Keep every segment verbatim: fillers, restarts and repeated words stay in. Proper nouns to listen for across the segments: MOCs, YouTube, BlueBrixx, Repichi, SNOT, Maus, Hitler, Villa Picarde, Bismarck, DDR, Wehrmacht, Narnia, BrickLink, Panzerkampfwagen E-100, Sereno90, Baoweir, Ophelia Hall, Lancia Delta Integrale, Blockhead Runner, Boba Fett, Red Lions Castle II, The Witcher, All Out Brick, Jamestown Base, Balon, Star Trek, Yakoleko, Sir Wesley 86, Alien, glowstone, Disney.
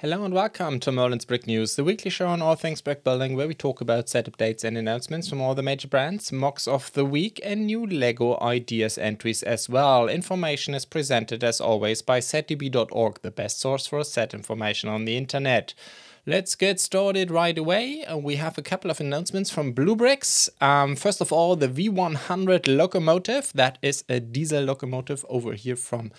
Hello and welcome to Merlin's Brick News, the weekly show on all things brick building where we talk about set updates and announcements from all the major brands, mocks of the week and new LEGO Ideas entries as well. Information is presented as always by set d b dot org, the best source for set information on the internet. Let's get started right away. We have a couple of announcements from BlueBrixx. Um, first of all, the V one hundred locomotive. That is a diesel locomotive over here from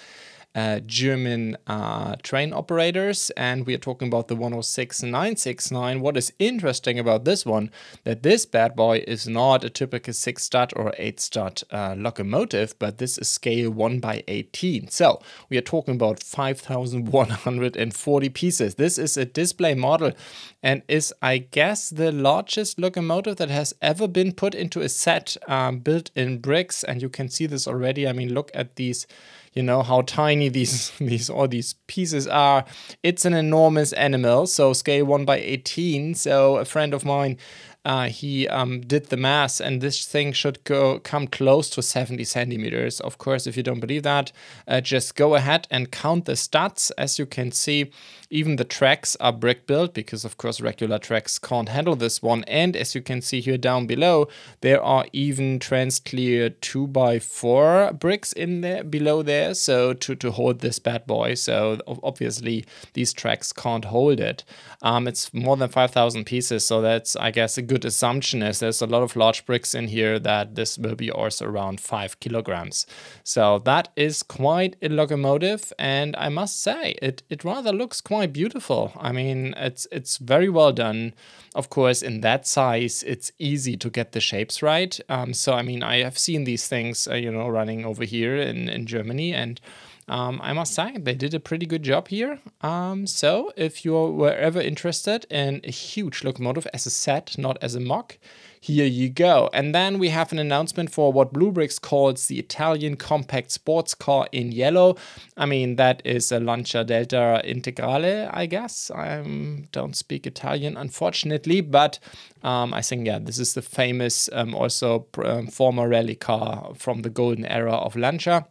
uh, German uh, train operators. And we are talking about the one oh six nine six nine. What is interesting about this one, that this bad boy is not a typical six stud or eight stud uh, locomotive, but this is scale one by eighteen. So we are talking about five thousand one hundred forty pieces. This is a display model. And is, I guess, the largest locomotive that has ever been put into a set um, built in bricks. And you can see this already. I mean, look at these, you know, how tiny these, these all these pieces are. It's an enormous animal. So scale one by eighteen. So a friend of mine, uh, he um, did the math, and this thing should go come close to seventy centimeters. Of course, if you don't believe that, uh, just go ahead and count the studs. As you can see, even the tracks are brick built because, of course, regular tracks can't handle this one. And as you can see here down below, there are even transclear two by four bricks in there below there, so to, to hold this bad boy. So obviously, these tracks can't hold it. Um, it's more than five thousand pieces, so that's, I guess, a good assumption is there's a lot of large bricks in here that this will be also around five kilograms. So that is quite a locomotive, and I must say it it rather looks quite beautiful. I mean, it's it's very well done. Of course, in that size, it's easy to get the shapes right. Um, so I mean, I have seen these things, uh, you know, running over here in in Germany, and Um, I must say, they did a pretty good job here. Um, so if you were ever interested in a huge locomotive as a set, not as a mock, here you go. And then we have an announcement for what BlueBrixx calls the Italian compact sports car in yellow. I mean, that is a Lancia Delta Integrale, I guess. I don't speak Italian, unfortunately, but um, I think, yeah, this is the famous um, also um, former rally car from the golden era of Lancia.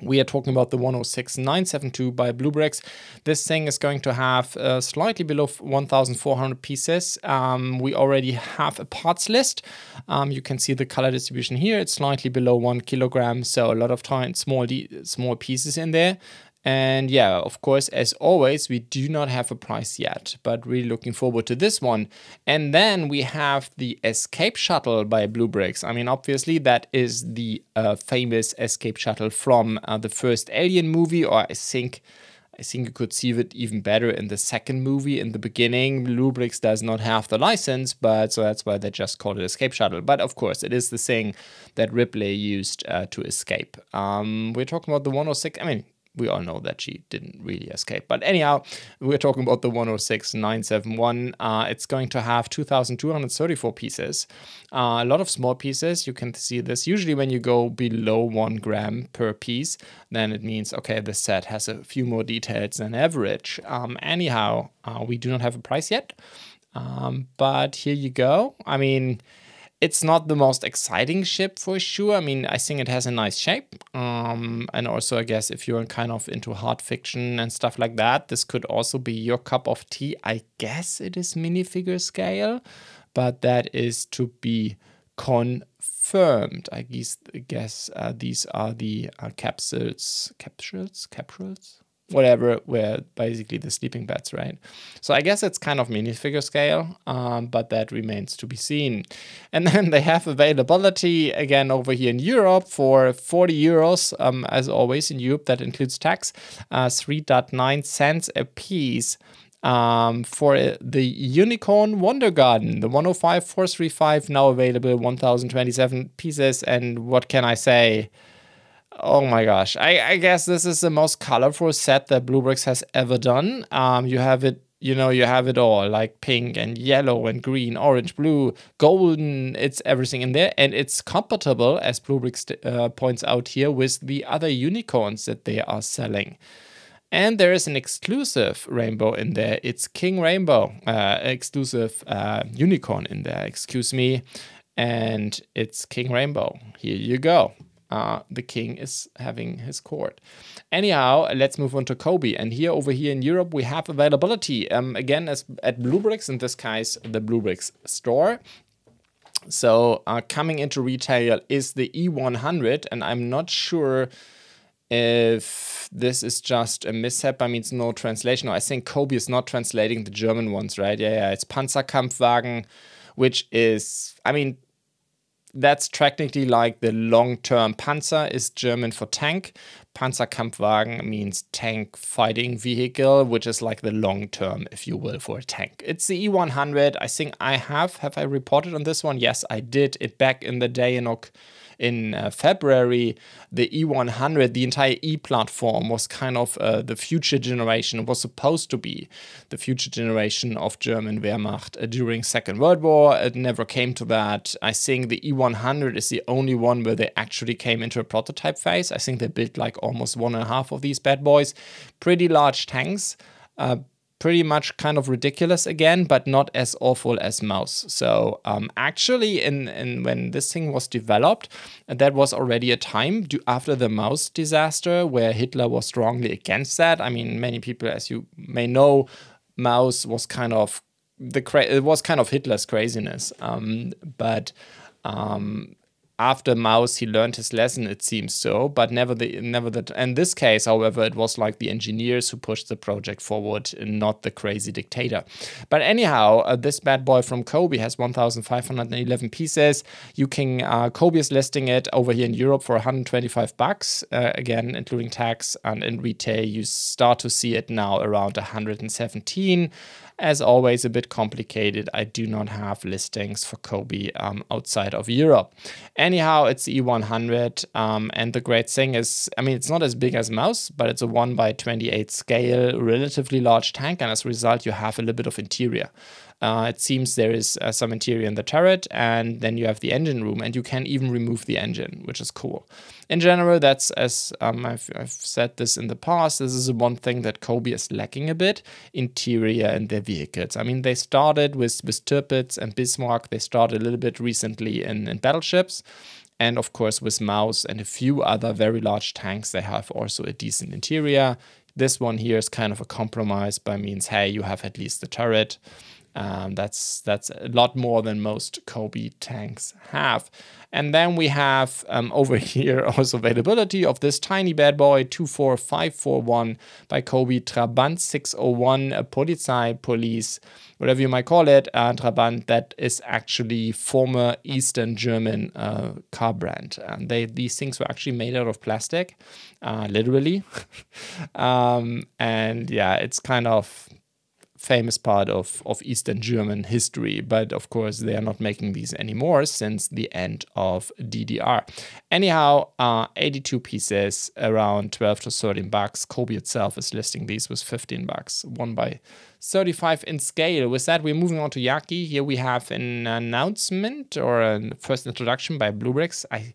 We are talking about the one oh six nine seven two by BlueBrixx. This thing is going to have uh, slightly below one thousand four hundred pieces. Um, we already have a parts list. Um, you can see the color distribution here. It's slightly below one kilogram, so a lot of tiny, small, small pieces in there. And yeah, of course, as always, we do not have a price yet, but really looking forward to this one. And then we have the Escape Shuttle by BlueBrixx. I mean, obviously, that is the uh, famous Escape Shuttle from uh, the first Alien movie, or I think... I think you could see it even better in the second movie. In the beginning, BlueBrixx does not have the license, but so that's why they just called it Escape Shuttle. But of course, it is the thing that Ripley used uh, to escape. Um, we're talking about the one oh six. I mean, we all know that she didn't really escape. But anyhow, we're talking about the one oh six nine seven one. Uh, it's going to have two thousand two hundred thirty-four pieces. Uh, a lot of small pieces. You can see this. Usually when you go below one gram per piece, then it means, okay, the set has a few more details than average. Um, anyhow, uh, we do not have a price yet. Um, but here you go. I mean... It's not the most exciting ship for sure. I mean, I think it has a nice shape. Um, and also, I guess, if you're kind of into hard fiction and stuff like that, this could also be your cup of tea. I guess it is minifigure scale, but that is to be confirmed. I guess, I guess uh, these are the uh, capsules, capsules, capsules? Whatever, where basically the sleeping beds, right? So I guess it's kind of minifigure scale, um, but that remains to be seen. And then they have availability again over here in Europe for forty euros, um, as always in Europe, that includes tax, uh, three point nine cents a piece. Um, for the Unicorn Wonder Garden, the one oh five four three five, now available one thousand twenty-seven pieces. And what can I say? Oh my gosh, I, I guess this is the most colorful set that BlueBrixx has ever done. Um, you have it, you know, you have it all, like pink and yellow and green, orange, blue, golden, it's everything in there. And it's compatible, as BlueBrixx uh, points out here, with the other unicorns that they are selling. And there is an exclusive rainbow in there. It's King Rainbow, uh, exclusive uh, unicorn in there, excuse me. And it's King Rainbow. Here you go. Uh, the king is having his court. Anyhow, let's move on to Cobi. And here, over here in Europe, we have availability um, again as at BlueBrixx, in this case, the BlueBrixx store. So uh, coming into retail is the E one hundred, and I'm not sure if this is just a mishap. I mean, it's no translation. I think Cobi is not translating the German ones, right? Yeah, yeah, it's Panzerkampfwagen, which is, I mean, that's technically like the long-term. Panzer is German for tank. Panzerkampfwagen means tank fighting vehicle, which is like the long-term, if you will, for a tank. It's the E one hundred. I think I have. Have I reported on this one? Yes, I did it back in the day in October. In uh, February, the E one hundred, the entire E platform was kind of uh, the future generation, was supposed to be the future generation of German Wehrmacht uh, during Second World War. It never came to that. I think the E one hundred is the only one where they actually came into a prototype phase. I think they built like almost one and a half of these bad boys. Pretty large tanks, uh, pretty much kind of ridiculous again, but not as awful as Maus. So um, actually, in, in when this thing was developed, that was already a time do, after the Maus disaster where Hitler was strongly against that. I mean, many people, as you may know, Maus was kind of the cra it was kind of Hitler's craziness. Um, but um, after Maus, he learned his lesson, it seems so, but never the, never that. In this case, however, it was like the engineers who pushed the project forward, not the crazy dictator. But anyhow, uh, this bad boy from Cobi has one thousand five hundred eleven pieces. You can, uh, Cobi is listing it over here in Europe for one hundred twenty-five bucks, uh, again, including tax, and in retail, you start to see it now around one hundred seventeen. As always, a bit complicated. I do not have listings for Cobi um, outside of Europe. Anyhow, it's the E one hundred, um, and the great thing is, I mean, it's not as big as Maus, but it's a one by twenty-eight scale, relatively large tank, and as a result, you have a little bit of interior. Uh, it seems there is uh, some interior in the turret, and then you have the engine room, and you can even remove the engine, which is cool. In general, that's, as um, I've, I've said this in the past, this is the one thing that Cobi is lacking a bit, interior in their vehicles. I mean, they started with, with Tirpitz and Bismarck, they started a little bit recently in, in battleships, and of course with Maus and a few other very large tanks, they have also a decent interior. This one here is kind of a compromise by means, hey, you have at least the turret. Um, that's that's a lot more than most Cobi tanks have. And then we have um, over here also availability of this tiny bad boy two four five four one by Cobi, Trabant six oh one uh, Polizei, police, whatever you might call it. Uh, Trabant, that is actually former Eastern German uh, car brand. And they these things were actually made out of plastic, uh, literally. um, and yeah, it's kind of famous part of, of Eastern German history, but of course they are not making these anymore since the end of D D R. Anyhow, uh, eighty-two pieces, around twelve to thirteen bucks. Cobi itself is listing these with fifteen bucks, one by thirty-five in scale. With that, we're moving on to Jaki. Here we have an announcement or a first introduction by BlueBrixx. I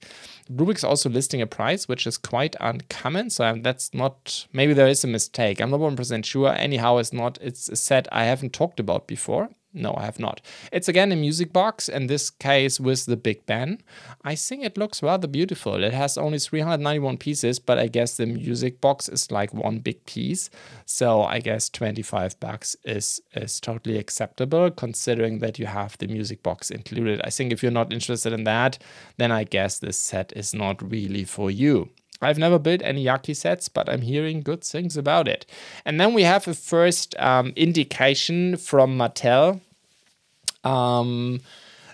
BlueBrixx also listing a price, which is quite uncommon. So that's not, maybe there is a mistake. I'm not one hundred percent sure. Anyhow, it's not, it's a set I haven't talked about before. No, I have not. It's again a music box, in this case with the Big Ben. I think it looks rather beautiful. It has only three hundred ninety-one pieces, but I guess the music box is like one big piece. So I guess twenty-five bucks is, is totally acceptable, considering that you have the music box included. I think if you're not interested in that, then I guess this set is not really for you. I've never built any Jaki sets, but I'm hearing good things about it. And then we have a first um, indication from Mattel um,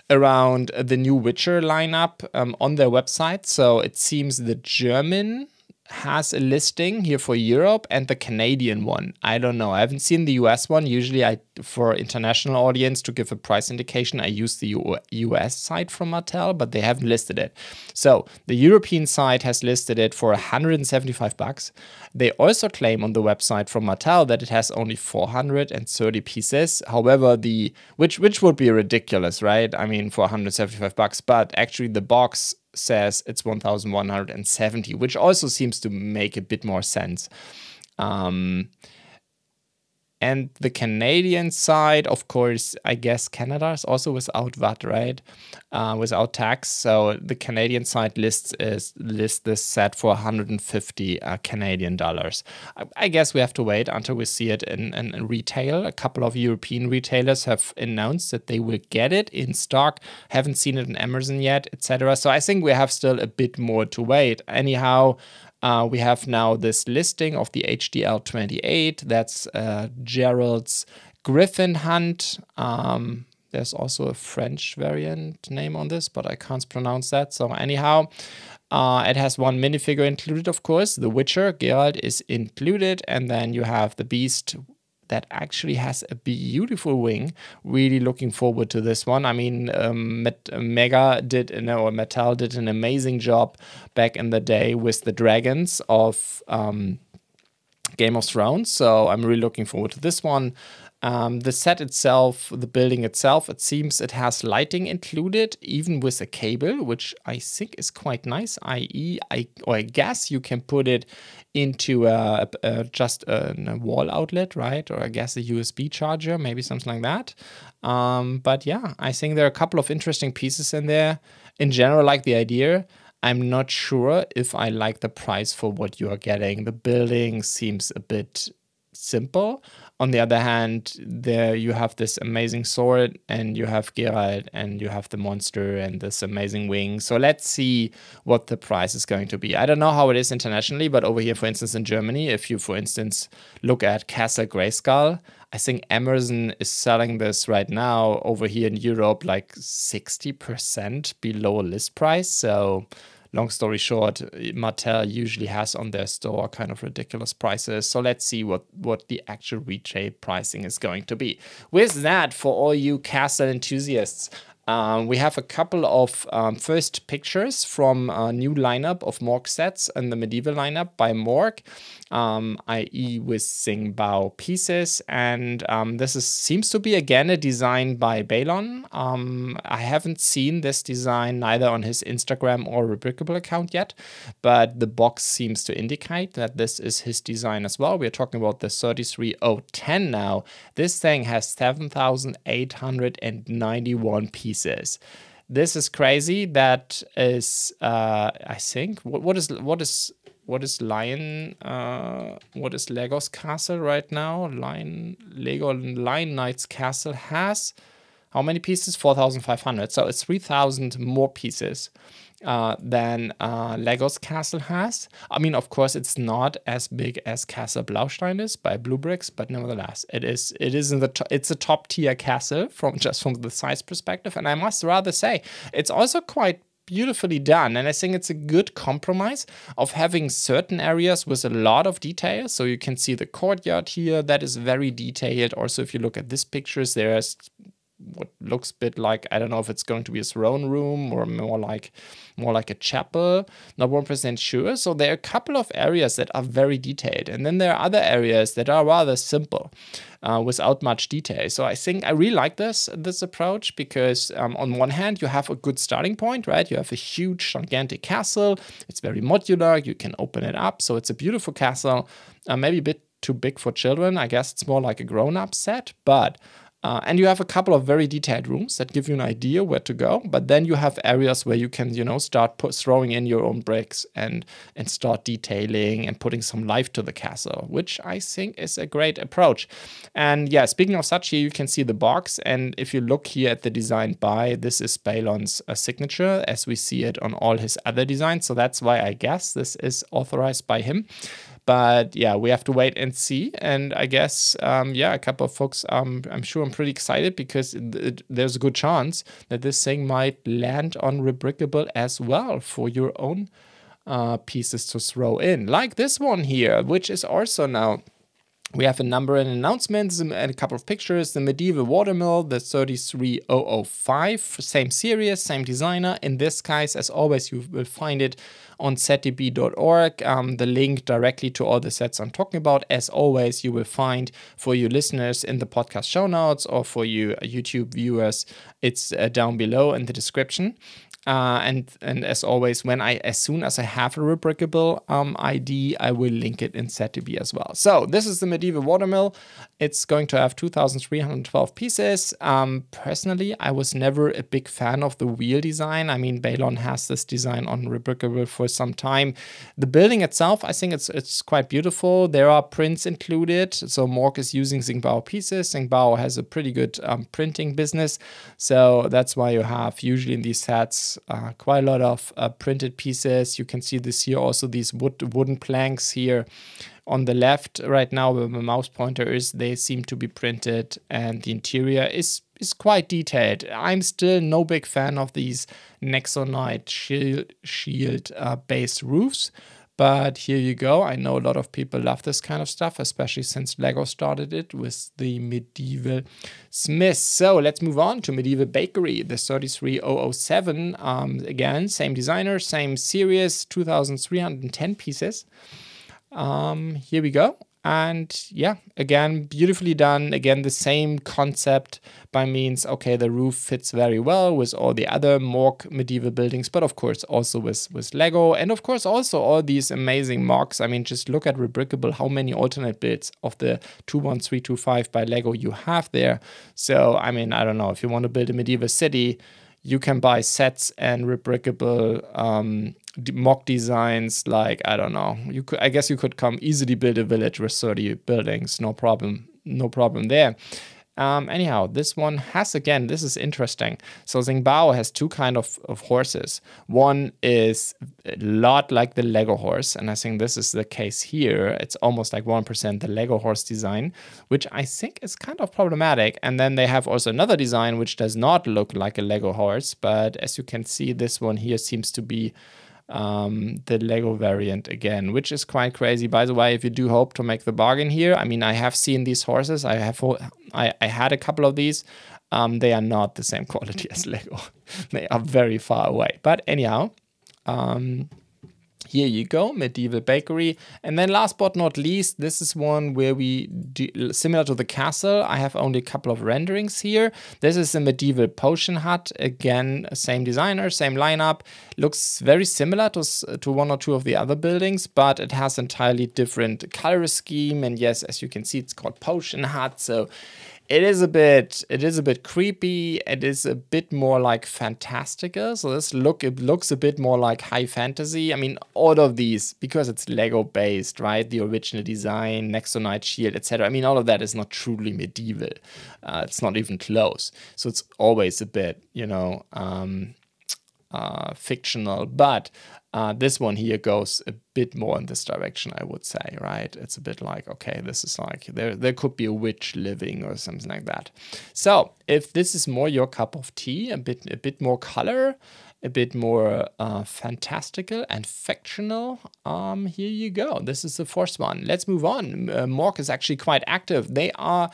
around the new Witcher lineup um, on their website. So it seems the German has a listing here for Europe and the Canadian one. I don't know. I haven't seen the U S one. Usually I, for international audience to give a price indication, I use the U S site from Mattel, but they haven't listed it. So the European site has listed it for one hundred seventy-five bucks. They also claim on the website from Mattel that it has only four hundred thirty pieces. However, the, which, which would be ridiculous, right? I mean, for one hundred seventy-five bucks, but actually the box says it's one thousand one hundred seventy, which also seems to make a bit more sense. Um, And the Canadian side, of course, I guess Canada is also without V A T, right? Uh, without tax. So the Canadian side lists is lists this set for one hundred fifty uh, Canadian dollars. I, I guess we have to wait until we see it in, in, in retail. A couple of European retailers have announced that they will get it in stock. Haven't seen it in Amazon yet, et cetera. So I think we have still a bit more to wait. Anyhow, Uh, we have now this listing of the H D L twenty-eight. That's uh, Geralt's Griffin Hunt. Um, there's also a French variant name on this, but I can't pronounce that. So anyhow, uh, it has one minifigure included, of course. The Witcher, Geralt, is included. And then you have the Beast that actually has a beautiful wing. Really looking forward to this one. I mean, um, Met Mega did, no, or Mattel did an amazing job back in the day with the dragons of um, Game of Thrones. So I'm really looking forward to this one. Um, the set itself, the building itself, it seems it has lighting included, even with a cable, which I think is quite nice. that is, I or I guess you can put it into a, a, just a, a wall outlet, right? Or I guess a U S B charger, maybe something like that. Um, but yeah, I think there are a couple of interesting pieces in there. In general, like the idea. I'm not sure if I like the price for what you are getting. The building seems a bit simple. On the other hand, there you have this amazing sword, and you have Geralt, and you have the monster, and this amazing wing. So let's see what the price is going to be. I don't know how it is internationally, but over here, for instance, in Germany, if you, for instance, look at Castle Grayskull, I think Amazon is selling this right now over here in Europe, like sixty percent below list price. So long story short, Mattel usually has on their store kind of ridiculous prices. So let's see what, what the actual retail pricing is going to be. With that, for all you castle enthusiasts, um, we have a couple of um, first pictures from a new lineup of Mork sets and the medieval lineup by Mork, um, that is with Xingbao pieces. And um, this is, seems to be, again, a design by Balon. Um, I haven't seen this design neither on his Instagram or Rebrickable account yet, but the box seems to indicate that this is his design as well. We're talking about the thirty-three oh ten now. This thing has seven thousand eight hundred ninety-one pieces. This is crazy. That is, uh, I think, what, what is what is what is Lion? Uh, what is Lego's castle right now? Lion Lego Lion Knight's castle has how many pieces? four thousand five hundred. So it's three thousand more pieces uh, than uh, Lego's castle has. I mean, of course, it's not as big as Castle Blaustein is by BlueBrixx, but nevertheless, it is. It is in the. To it's a top tier castle from just from the size perspective, and I must rather say it's also quite beautifully done, and I think it's a good compromise of having certain areas with a lot of detail. So you can see the courtyard here that is very detailed. Also, if you look at these pictures, there's what looks a bit like, I don't know if it's going to be a throne room or more like more like a chapel, not one hundred percent sure. So there are a couple of areas that are very detailed, and then there are other areas that are rather simple uh, without much detail. So I think I really like this this approach because um, on one hand you have a good starting point, right? You have a huge gigantic castle. It's very modular. You can open it up. So it's a beautiful castle, uh, maybe a bit too big for children. I guess it's more like a grown-up set, but Uh, and you have a couple of very detailed rooms that give you an idea where to go. But then you have areas where you can, you know, start put, throwing in your own bricks and, and start detailing and putting some life to the castle, which I think is a great approach. And yeah, speaking of such, here you can see the box. And if you look here at the design by, this is Balon's uh, signature as we see it on all his other designs. So that's why I guess this is authorized by him. But yeah, we have to wait and see. And I guess, um, yeah, a couple of folks, um, I'm sure I'm pretty excited because it, it, there's a good chance that this thing might land on Rebrickable as well for your own uh, pieces to throw in. Like this one here, which is also now, we have a number and announcements and a couple of pictures. The medieval watermill, the thirty-three oh oh five, same series, same designer. In this case, as always, you will find it on set d b dot org, um, the link directly to all the sets I'm talking about. As always, you will find for you listeners in the podcast show notes, or for you YouTube viewers, it's uh, down below in the description. Uh, and and as always, when I as soon as I have a Rebrickable um, I D, I will link it in Z two B as well. So this is the medieval watermill. It's going to have two thousand three hundred twelve pieces. Um, personally, I was never a big fan of the wheel design. I mean, Balon has this design on Rebrickable for some time. The building itself, I think it's it's quite beautiful. There are prints included. So Mork is using Xingbao pieces. Xingbao has a pretty good um, printing business, so that's why you have usually in these sets. Uh, quite a lot of uh, printed pieces. You can see this here also, these wood wooden planks here on the left right now where my mouse pointer is. They seem to be printed, and the interior is is quite detailed. I'm still no big fan of these Nexonite shield shield uh, based roofs, but here you go. I know a lot of people love this kind of stuff, especially since LEGO started it with the medieval smith. So let's move on to medieval bakery, the thirty-three oh oh seven. Um, again, same designer, same series, two thousand three hundred ten pieces. Um, here we go. And yeah, again, beautifully done. Again, the same concept by means, okay, the roof fits very well with all the other Mork medieval buildings, but of course also with, with LEGO. And of course also all these amazing Morks. I mean, just look at Rebrickable, how many alternate builds of the two one three two five by LEGO you have there. So, I mean, I don't know, if you want to build a medieval city, you can buy sets and Rebrickable um, mock designs. Like, I don't know, you could, I guess you could come easily build a village with thirty buildings, no problem, no problem there. Um, anyhow, this one has, again, this is interesting. So Xingbao has two kind of, of horses. One is a lot like the LEGO horse, and I think this is the case here. It's almost like one percent the LEGO horse design, which I think is kind of problematic. And then they have also another design which does not look like a LEGO horse, but as you can see, this one here seems to be Um, the LEGO variant again, which is quite crazy. By the way, if you do hope to make the bargain here, I mean, I have seen these horses. I have, I, I had a couple of these. Um, they are not the same quality as LEGO. They are very far away. But anyhow, um, here you go, medieval bakery. And then last but not least, this is one where we do, similar to the castle, I have only a couple of renderings here. This is a medieval potion hut. Again, same designer, same lineup. Looks very similar to, to one or two of the other buildings, but it has entirely different color scheme. And yes, as you can see, it's called potion hut. So It is a bit, it is a bit creepy. It is a bit more like fantastical. So this look, it looks a bit more like high fantasy. I mean, all of these, because it's LEGO based, right? The original design, Nexonite shield, et cetera. I mean, all of that is not truly medieval. Uh, it's not even close. So it's always a bit, you know, um, uh, fictional. But uh, this one here goes a bit more in this direction, I would say, right? It's a bit like, okay, this is like, there there could be a witch living or something like that. So if this is more your cup of tea, a bit a bit more color, a bit more uh, fantastical and fictional, um, here you go. This is the first one. Let's move on. Uh, Mork is actually quite active. They are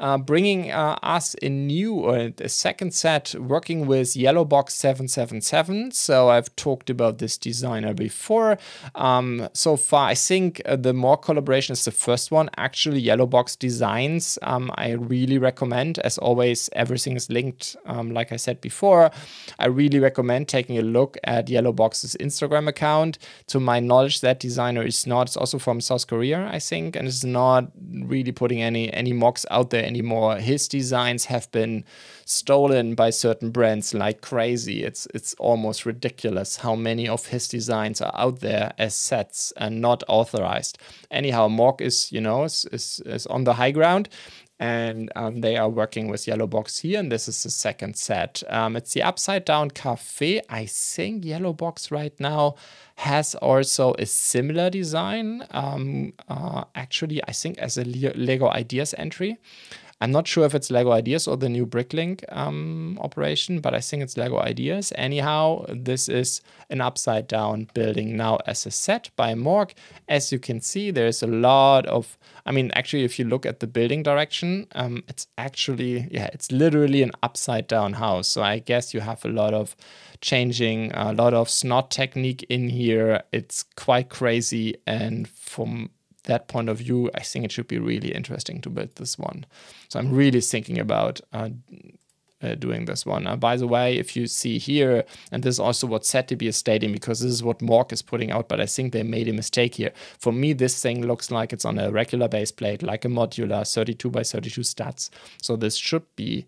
uh, bringing uh, us a new, or a second set working with Yellowbox seven seven seven. So I've talked about this designer before. Um, So far, I think uh, the Mork collaboration is the first one. Actually, Yellowbox designs, um, I really recommend. As always, everything is linked, um, like I said before. I really recommend taking a look at Yellowbox's Instagram account. To my knowledge, that designer is not, it's also from South Korea, I think, and it's not really putting any, any mocks out there anymore. His designs have been stolen by certain brands like crazy. It's, it's almost ridiculous how many of his designs are out there as sets and not authorized. Anyhow, Mork is, you know, is, is, is on the high ground, and um, they are working with Yellowbox here, and this is the second set. Um, it's the Upside Down Cafe. I think Yellowbox right now has also a similar design, um, uh, actually, I think as a Le LEGO Ideas entry. I'm not sure if it's LEGO Ideas or the new Bricklink um, operation, but I think it's LEGO Ideas. Anyhow, this is an upside-down building now as a set by Mork. As you can see, there's a lot of... I mean, actually, if you look at the building direction, um, it's actually... Yeah, it's literally an upside-down house. So I guess you have a lot of changing, a lot of snot technique in here. It's quite crazy, and from... that point of view, I think it should be really interesting to build this one. So I'm really thinking about uh, uh, doing this one. Uh, by the way, if you see here, and this is also what Satibi is stating, because this is what Mork is putting out, but I think they made a mistake here. For me, this thing looks like it's on a regular base plate, like a modular thirty-two by thirty-two studs. So this should be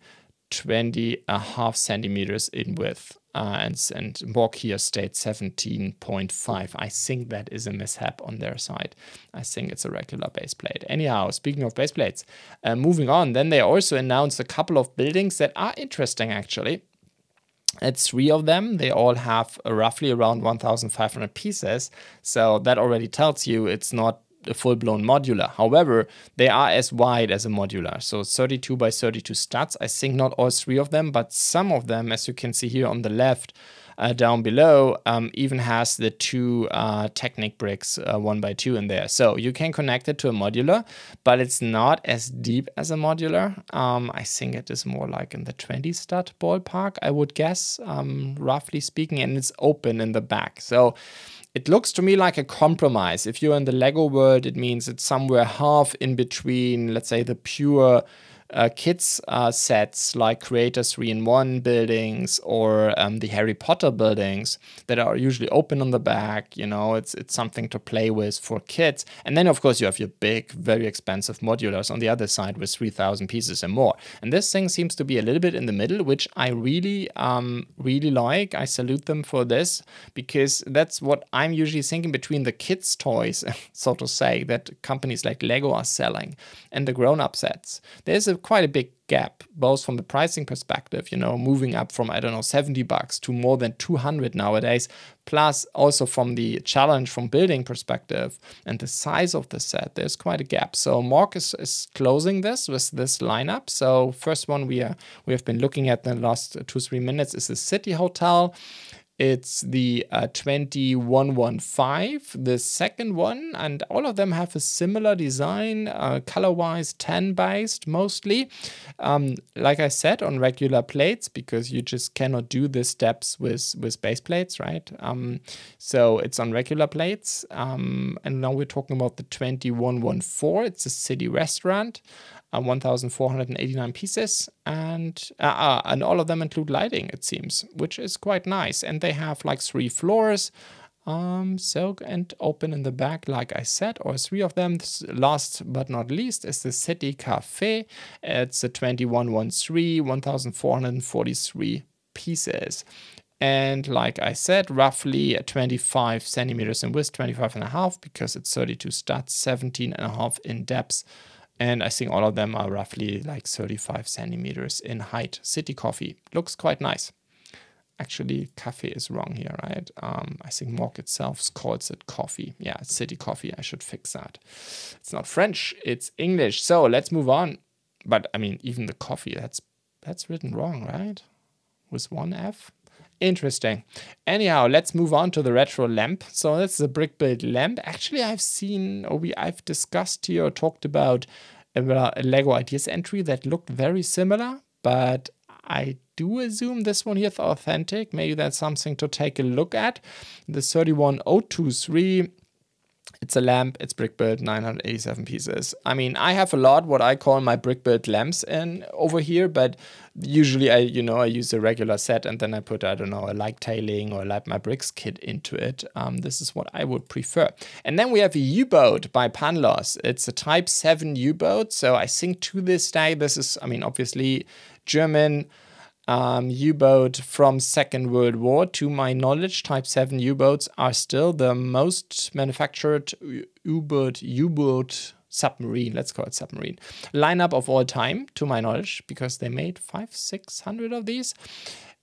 twenty and a half centimeters in width. Uh, and, and Mork here states seventeen point five. I think that is a mishap on their side. I think it's a regular base plate. Anyhow, speaking of base plates, uh, moving on, then they also announced a couple of buildings that are interesting, actually. It's three of them. They all have uh, roughly around one thousand five hundred pieces. So that already tells you it's not a full-blown modular. However, they are as wide as a modular, so thirty-two by thirty-two studs. I think not all three of them, but some of them, as you can see here on the left, uh, down below, um, even has the two uh, Technic bricks uh, one by two in there. So you can connect it to a modular, but it's not as deep as a modular. Um, I think it is more like in the twenty stud ballpark, I would guess, um, roughly speaking, and it's open in the back. So it looks to me like a compromise. If you're in the Lego world, it means it's somewhere half in between, let's say, the pure uh, kids uh, sets like Creator three in one buildings or um, the Harry Potter buildings that are usually open on the back. You know, it's, it's something to play with for kids. And then, of course, you have your big, very expensive modulars on the other side with three thousand pieces and more. And this thing seems to be a little bit in the middle, which I really, um, really like. I salute them for this, because that's what I I'm usually thinking between the kids' toys, so to say, that companies like Lego are selling, and the grown-up sets. There's a quite a big gap, both from the pricing perspective, you know, moving up from, I don't know, seventy bucks to more than two hundred nowadays, plus also from the challenge from building perspective and the size of the set, there's quite a gap. So Mork is, is closing this with this lineup. So first one we, are, we have been looking at in the last two, three minutes is the City Hotel. It's the uh, twenty-one fifteen, the second one, and all of them have a similar design, uh, color-wise, tan-based mostly. Um, like I said, on regular plates, because you just cannot do the steps with, with base plates, right? Um, so it's on regular plates. Um, and now we're talking about the twenty-one fourteen. It's a city restaurant. Uh, one thousand four hundred eighty-nine pieces, and uh, uh, and all of them include lighting, it seems, which is quite nice. And they have like three floors, um, so and open in the back, like I said, or three of them. Last but not least is the City Cafe. It's a twenty-one thirteen, one thousand four hundred forty-three pieces. And like I said, roughly twenty-five centimeters in width, twenty-five and a half, because it's thirty-two studs, seventeen and a half in depth. And I think all of them are roughly like thirty-five centimeters in height. City Coffee looks quite nice. Actually, cafe is wrong here, right? Um, I think Mork itself calls it coffee. Yeah, it's City Coffee. I should fix that. It's not French. It's English. So let's move on. But I mean, even the coffee, that's that's written wrong, right? With one F. Interesting. Anyhow, let's move on to the retro lamp. So that's the brick built lamp. Actually, I've seen, or we I've discussed here or talked about a, a Lego Ideas entry that looked very similar, but I do assume this one here is authentic. Maybe that's something to take a look at. The thirty-one oh twenty-three. It's a lamp, it's brick built, nine hundred eighty-seven pieces. I mean, I have a lot what I call my brick built lamps in over here, but usually I, you know, I use a regular set and then I put, I don't know, a light tailing or like my bricks kit into it. Um, this is what I would prefer. And then we have a U-boat by Panlos. It's a type seven U-boat. So I think to this day, this is, I mean, obviously German Um, U-boat from Second World War. To my knowledge, Type seven U-boats are still the most manufactured U-boat, U-boat submarine, let's call it submarine, lineup of all time, to my knowledge, because they made five, six hundred of these.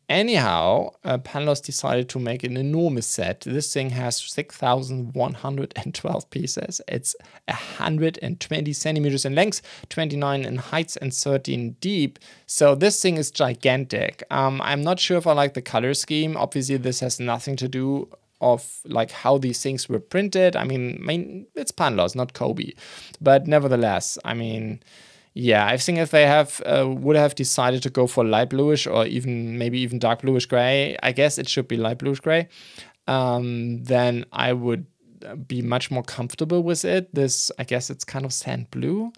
Anyhow, uh, Panlos decided to make an enormous set. This thing has six thousand one hundred twelve pieces. It's one hundred twenty centimeters in length, twenty-nine in height, and thirteen deep. So this thing is gigantic. Um, I'm not sure if I like the color scheme. Obviously, this has nothing to do of like how these things were printed. I mean, I mean it's Panlos, not Cobi. But nevertheless, I mean, yeah, I think if they have uh, would have decided to go for light bluish or even maybe even dark bluish gray, I guess it should be light bluish gray, um, then I would be much more comfortable with it. This, I guess it's kind of sand blue.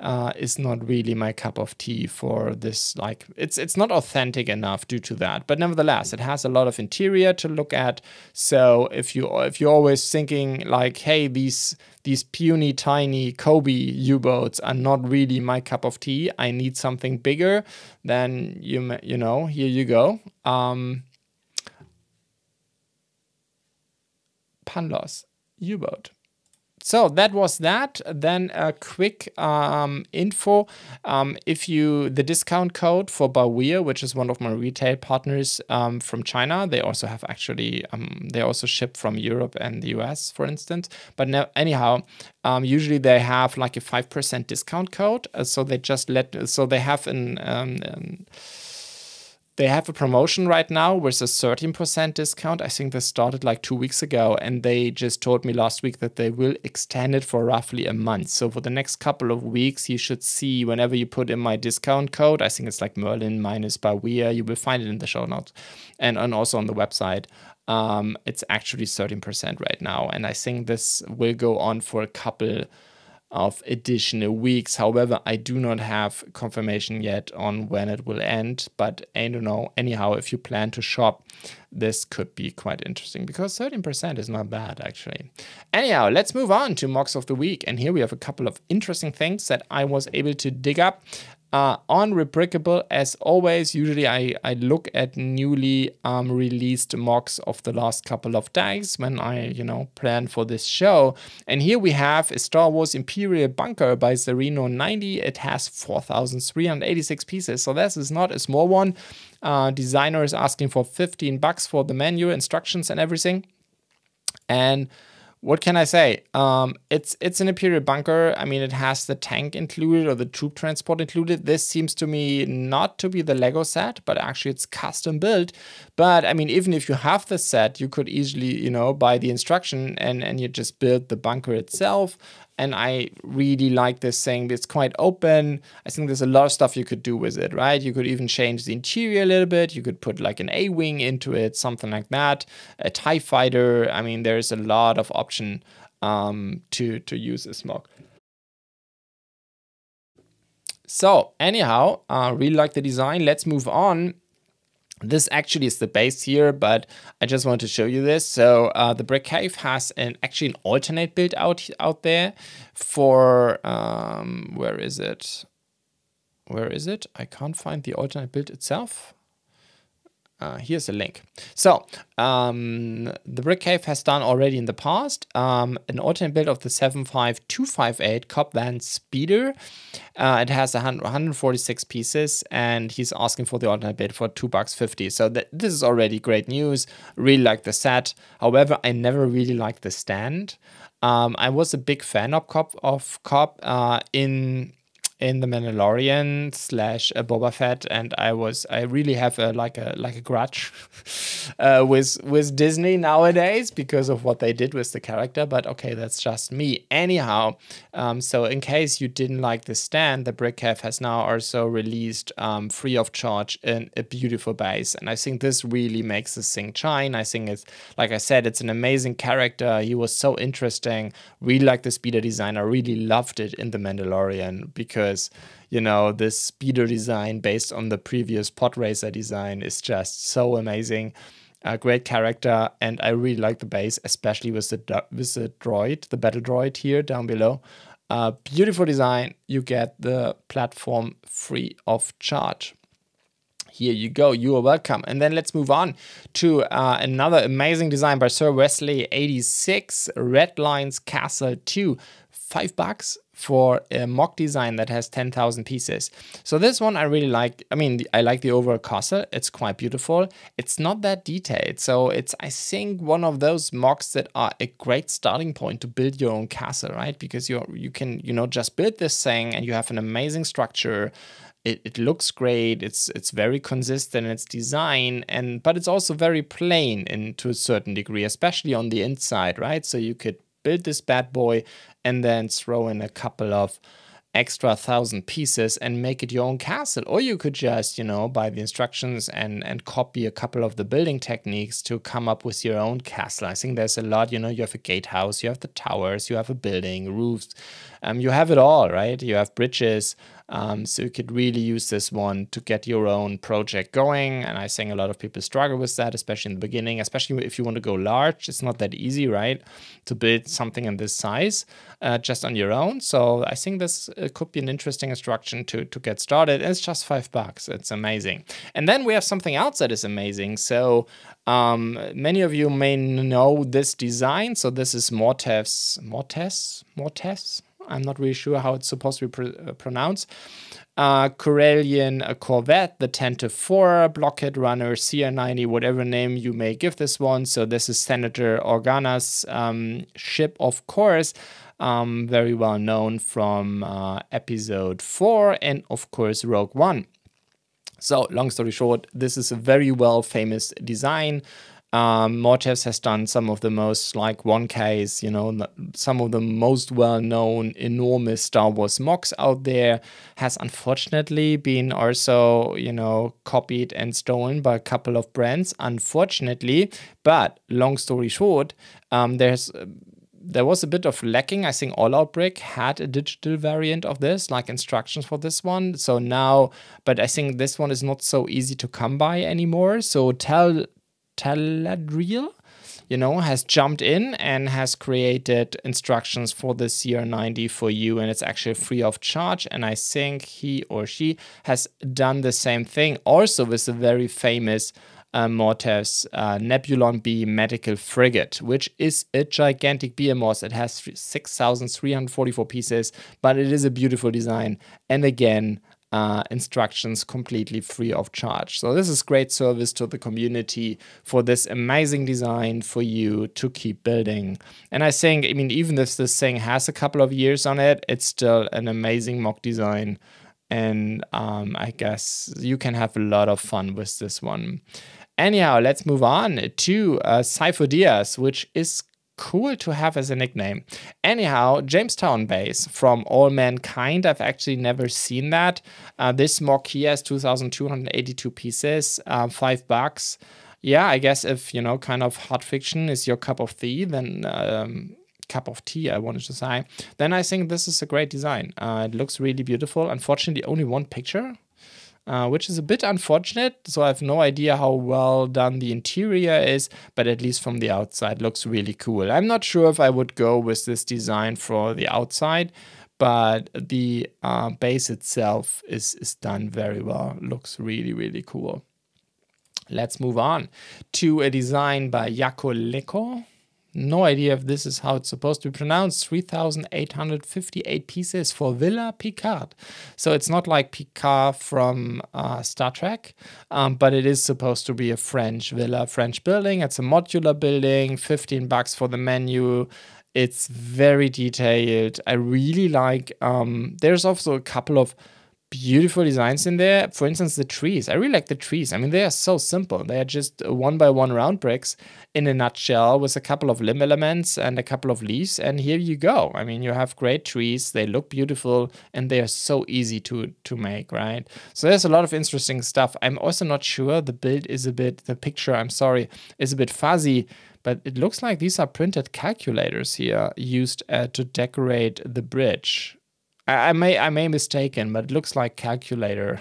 uh, is not really my cup of tea for this. Like, it's it's not authentic enough due to that. But nevertheless, it has a lot of interior to look at. So if you if you're always thinking like, hey, these these puny tiny Cobi U-boats are not really my cup of tea, I need something bigger, then you you know, here you go. Um, Panlos U-boat. So that was that. Then a quick um, info. Um, if you, the discount code for Baoweir, which is one of my retail partners um, from China, they also have actually, um, they also ship from Europe and the U S, for instance. But no, anyhow, um, usually they have like a five percent discount code. Uh, so they just let, so they have an, um, an They have a promotion right now with a thirteen percent discount. I think they started like two weeks ago, and they just told me last week that they will extend it for roughly a month. So for the next couple of weeks, you should see whenever you put in my discount code, I think it's like Merlin minus Baoweir, you will find it in the show notes and, and also on the website. Um, it's actually thirteen percent right now. And I think this will go on for a couple of additional weeks. However, I do not have confirmation yet on when it will end, but I don't know. Anyhow, if you plan to shop, this could be quite interesting, because thirteen percent is not bad, actually. Anyhow, let's move on to Mocks of the Week. And here we have a couple of interesting things that I was able to dig up uh, on Rebrickable. As always, usually I, I look at newly um, released mocks of the last couple of days when I, you know, plan for this show. And here we have a Star Wars Imperial Bunker by Sereno ninety. It has four thousand three hundred eighty-six pieces, so this is not a small one. Uh, designer is asking for fifteen bucks for the menu, instructions, and everything. And what can I say? Um, it's it's an Imperial Bunker. I mean, it has the tank included, or the troop transport included. This seems to me not to be the Lego set, but actually it's custom built. But I mean, even if you have the set, you could easily, you know, buy the instruction and, and you just build the bunker itself. And I really like this thing. It's quite open. I think there's a lot of stuff you could do with it, right? You could even change the interior a little bit. You could put like an A-wing into it, something like that. A TIE fighter. I mean, there's a lot of option um, to, to use this mock. So anyhow, I uh, really like the design. Let's move on. This actually is the base here, but I just want to show you this. So uh, the Brick Cave has an actually an alternate build out out there for um, where is it? Where is it? I can't find the alternate build itself. Uh, here's a link. So um, the Brick Cave has done already in the past um, an alternate build of the seven five two five eight Cop Van Speeder. Uh, it has one hundred forty-six pieces, and he's asking for the alternate build for two bucks fifty. So th this is already great news. Really like the set. However, I never really liked the stand. Um, I was a big fan of Cop of Cop uh, in. in the Mandalorian slash Boba Fett, and I was I really have a like a like a grudge uh, with with Disney nowadays because of what they did with the character. But okay, that's just me. Anyhow, um, so in case you didn't like the stand, the Brick Cave has now also released um, free of charge in a beautiful base, and I think this really makes this thing shine. I think it's, like I said, it's an amazing character. He was so interesting. Really like the speeder design. I really loved it in the Mandalorian because, you know, this speeder design based on the previous pod racer design is just so amazing. A great character, and I really like the base, especially with the with the droid, the battle droid here down below. Uh, beautiful design. You get the platform free of charge. Here you go. You are welcome. And then let's move on to uh, another amazing design by Sir Wesley eighty-six, Red Lion's Castle two. Five bucks for a mock design that has ten thousand pieces. So this one I really like. I mean, I like the overall castle. It's quite beautiful. It's not that detailed. So it's, I think, one of those mocks that are a great starting point to build your own castle, right? Because you you can, you know, just build this thing and you have an amazing structure. It, it looks great. It's it's very consistent in its design, and but it's also very plain in, to a certain degree, especially on the inside, right? So you could build this bad boy and then throw in a couple of extra thousand pieces and make it your own castle. Or you could just, you know, buy the instructions and, and copy a couple of the building techniques to come up with your own castle. I think there's a lot, you know, you have a gatehouse, you have the towers, you have a building, roofs, um, you have it all, right? You have bridges. Um, so you could really use this one to get your own project going. And I think a lot of people struggle with that, especially in the beginning, especially if you want to go large. It's not that easy, right, to build something in this size uh, just on your own. So I think this uh, could be an interesting instruction to, to get started. And it's just five bucks. It's amazing. And then we have something else that is amazing. So um, many of you may know this design. So this is Mortez, Mortez, Mortez. I'm not really sure how it's supposed to be pr uh, pronounced. Uh, Corellian uh, Corvette, the ten to four, Blockhead Runner, C R ninety, whatever name you may give this one. So this is Senator Organa's um, ship, of course. Um, very well known from uh, episode four and, of course, Rogue One. So, long story short, this is a very well famous design. Um, Mortez has done some of the most, like one Ks, you know, some of the most well-known enormous Star Wars mocks out there, has unfortunately been also, you know, copied and stolen by a couple of brands, unfortunately. But long story short, um, there's... Uh, there was a bit of lacking. I think All Out Brick had a digital variant of this, like instructions for this one. So now, but I think this one is not so easy to come by anymore. So tell... Taladriel, you know, has jumped in and has created instructions for the C R ninety for you, and it's actually free of charge. And I think he or she has done the same thing also with the very famous uh, Mortez uh, Nebulon B medical frigate, which is a gigantic B M O S. It has six thousand three hundred forty-four pieces, but it is a beautiful design. And again, Uh, instructions completely free of charge. So this is great service to the community for this amazing design for you to keep building. And I think, I mean, even if this thing has a couple of years on it, it's still an amazing mock design. And um, I guess you can have a lot of fun with this one. Anyhow, let's move on to uh, Cypher Diaz, which is cool to have as a nickname. Anyhow, Jamestown base from All Mankind. I've actually never seen that. Uh, this mock here has two thousand two hundred eighty-two pieces, uh, five bucks. Yeah, I guess if, you know, kind of hot fiction is your cup of tea, then um, cup of tea, I wanted to say, then I think this is a great design. Uh, it looks really beautiful. Unfortunately, only one picture. Uh, which is a bit unfortunate, so I have no idea how well done the interior is, but at least from the outside looks really cool. I'm not sure if I would go with this design for the outside, but the uh, base itself is, is done very well. Looks really, really cool. Let's move on to a design by Yakoleko. No idea if this is how it's supposed to be pronounced. three thousand eight hundred fifty-eight pieces for Villa Picard. So it's not like Picard from uh, Star Trek, um, but it is supposed to be a French villa, French building. It's a modular building, fifteen bucks for the menu. It's very detailed. I really like, um, there's also a couple of beautiful designs in there. For instance, the trees. I really like the trees. I mean, they are so simple. They are just one by one round bricks in a nutshell with a couple of limb elements and a couple of leaves. And here you go. I mean, you have great trees. They look beautiful and they are so easy to, to make, right? So there's a lot of interesting stuff. I'm also not sure. The build is a bit, the picture, I'm sorry, is a bit fuzzy, but it looks like these are printed calculators here used uh, to decorate the bridge. I may I may mistaken, but it looks like calculator,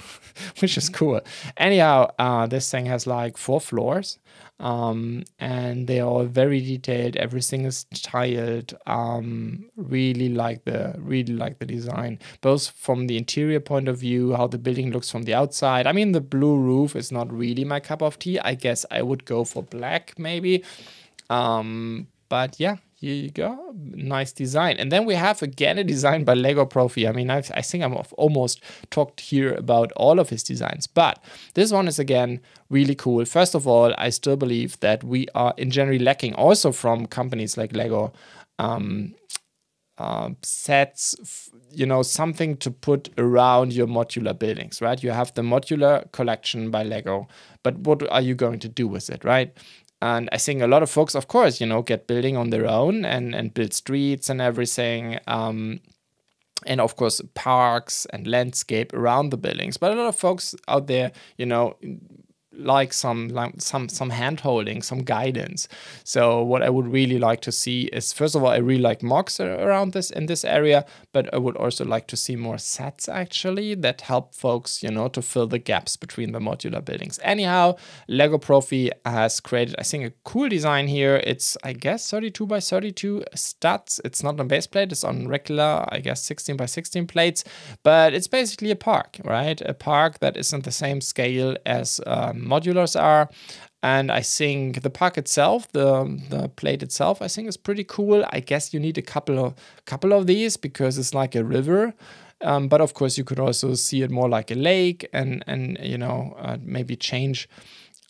which is cool. Anyhow, uh, this thing has like four floors, um, and they are all very detailed. Everything is tiled. Um, really like the really like the design, both from the interior point of view, how the building looks from the outside. I mean, the blue roof is not really my cup of tea. I guess I would go for black maybe, um, but yeah. Here you go. Nice design. And then we have again a design by Lego Profi. I mean, I've, I think I've almost talked here about all of his designs, but this one is again really cool. First of all, I still believe that we are in general lacking also from companies like Lego um, uh, sets, you know, something to put around your modular buildings, right? You have the modular collection by Lego, but what are you going to do with it, right? And I think a lot of folks, of course, you know, get building on their own and, and build streets and everything. Um, and of course parks and landscape around the buildings. But a lot of folks out there, you know, like some like some some hand holding, some guidance. So what I would really like to see is, first of all, I really like mocks around this in this area, but I would also like to see more sets actually that help folks, you know, to fill the gaps between the modular buildings. Anyhow, Lego Profi has created, I think, a cool design here. It's, I guess, thirty-two by thirty-two studs. It's not on base plate, it's on regular, I guess, sixteen by sixteen plates, but it's basically a park, right? A park that isn't the same scale as um, modulars are. And I think the park itself, the, the plate itself, I think is pretty cool. I guess you need a couple of couple of these because it's like a river. Um, but of course, you could also see it more like a lake, and and you know uh, maybe change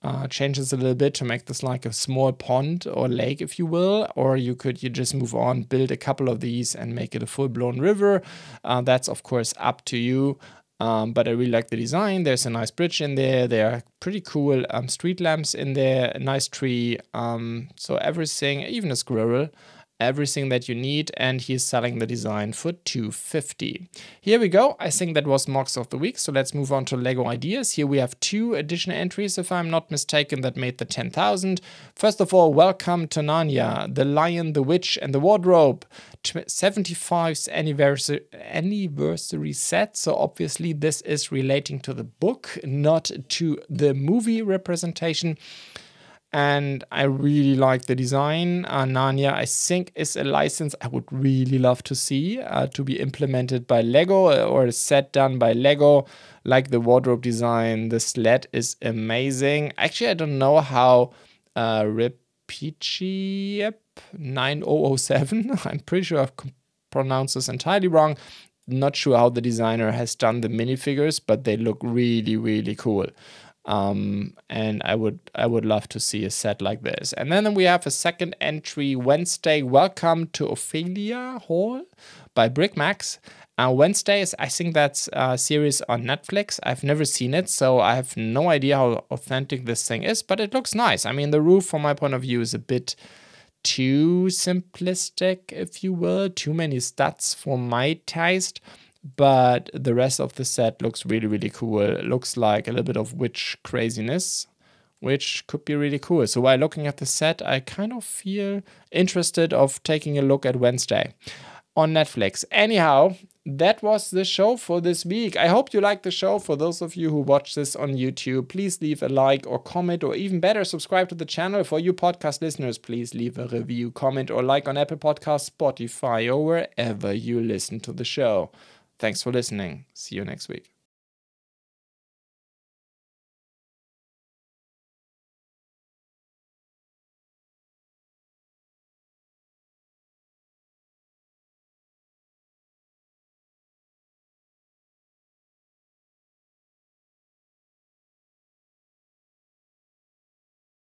uh, changes a little bit to make this like a small pond or lake, if you will. Or you could you just move on, build a couple of these, and make it a full blown river. Uh, that's of course up to you. Um, but I really like the design. There's a nice bridge in there. There are pretty cool um, street lamps in there, a nice tree. Um, so everything, even a squirrel, everything that you need. And he's selling the design for two fifty. Here we go. I think that was Mocks of the Week. So let's move on to LEGO Ideas. Here we have two additional entries, if I'm not mistaken, that made the ten thousand. First of all, welcome to Narnia, the Lion, the Witch, and the Wardrobe. seventy-fifth anniversary anniversary set. So obviously this is relating to the book, not to the movie representation. And I really like the design. Uh, Narnia, I think, is a license I would really love to see uh, to be implemented by LEGO, or a set done by LEGO, like the wardrobe design. The sled is amazing. Actually, I don't know how uh, Repichi nine thousand seven, I'm pretty sure I've pronounced this entirely wrong. Not sure how the designer has done the minifigures, but they look really, really cool. Um, and I would I would love to see a set like this. And then we have a second entry, Wednesday, Welcome to Ophelia Hall by BlueBrixx. Uh, Wednesday is, I think that's a series on Netflix. I've never seen it, so I have no idea how authentic this thing is, but it looks nice. I mean, the roof, from my point of view, is a bit too simplistic, if you will. Too many studs for my taste. But the rest of the set looks really, really cool. It looks like a little bit of witch craziness, which could be really cool. So while looking at the set, I kind of feel interested of taking a look at Wednesday on Netflix. Anyhow, that was the show for this week. I hope you liked the show. For those of you who watch this on YouTube, please leave a like or comment, or even better, subscribe to the channel. For you podcast listeners, please leave a review, comment, or like on Apple Podcasts, Spotify, or wherever you listen to the show. Thanks for listening. See you next week.